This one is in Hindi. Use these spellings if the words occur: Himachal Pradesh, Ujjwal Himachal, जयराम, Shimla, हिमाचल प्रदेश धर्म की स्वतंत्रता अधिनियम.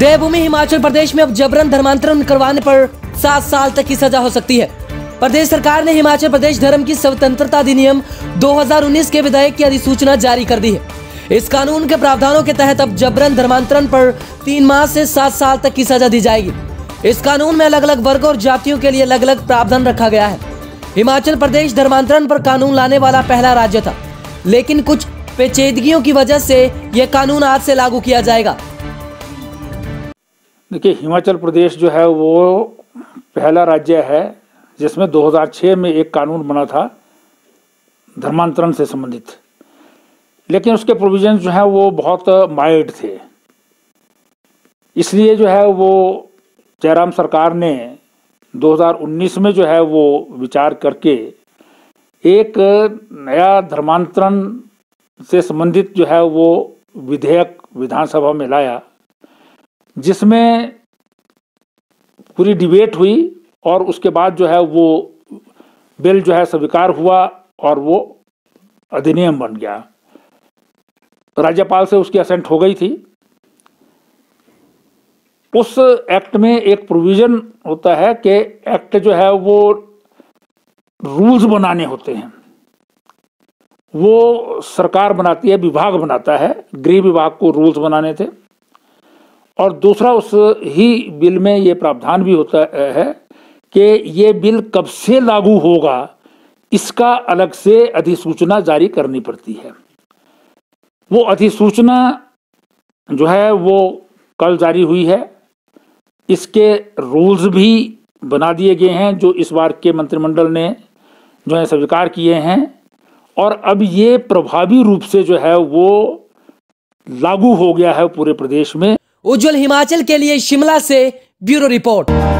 देवभूमि हिमाचल प्रदेश में अब जबरन धर्मांतरण करवाने पर 7 साल तक की सजा हो सकती है। प्रदेश सरकार ने हिमाचल प्रदेश धर्म की स्वतंत्रता अधिनियम 2019 के विधेयक की अधिसूचना जारी कर दी है। इस कानून के प्रावधानों के तहत अब जबरन धर्मांतरण पर 3 माह से 7 साल तक की सजा दी जाएगी। इस कानून में अलग अलग वर्ग और जातियों के लिए अलग अलग प्रावधान रखा गया है। हिमाचल प्रदेश धर्मांतरण पर कानून लाने वाला पहला राज्य था, लेकिन कुछ पेचीदगियों की वजह से यह कानून आज से लागू किया जाएगा। देखिए, हिमाचल प्रदेश जो है वो पहला राज्य है जिसमें 2006 में एक कानून बना था धर्मांतरण से संबंधित, लेकिन उसके प्रोविजन जो है वो बहुत माइल्ड थे। इसलिए जो है वो जयराम सरकार ने 2019 में जो है वो विचार करके एक नया धर्मांतरण से संबंधित जो है वो विधेयक विधानसभा में लाया, जिसमें पूरी डिबेट हुई और उसके बाद जो है वो बिल जो है स्वीकार हुआ और वो अधिनियम बन गया। राज्यपाल से उसकी असेंट हो गई थी। उस एक्ट में एक प्रोविज़न होता है कि एक्ट जो है वो रूल्स बनाने होते हैं, वो सरकार बनाती है, विभाग बनाता है। गृह विभाग को रूल्स बनाने थे। और दूसरा, उस ही बिल में ये प्रावधान भी होता है कि ये बिल कब से लागू होगा इसका अलग से अधिसूचना जारी करनी पड़ती है। वो अधिसूचना जो है वो कल जारी हुई है। इसके रूल्स भी बना दिए गए हैं जो इस बार के मंत्रिमंडल ने जो है स्वीकार किए हैं, और अब ये प्रभावी रूप से जो है वो लागू हो गया है पूरे प्रदेश में। उज्ज्वल हिमाचल के लिए शिमला से ब्यूरो रिपोर्ट।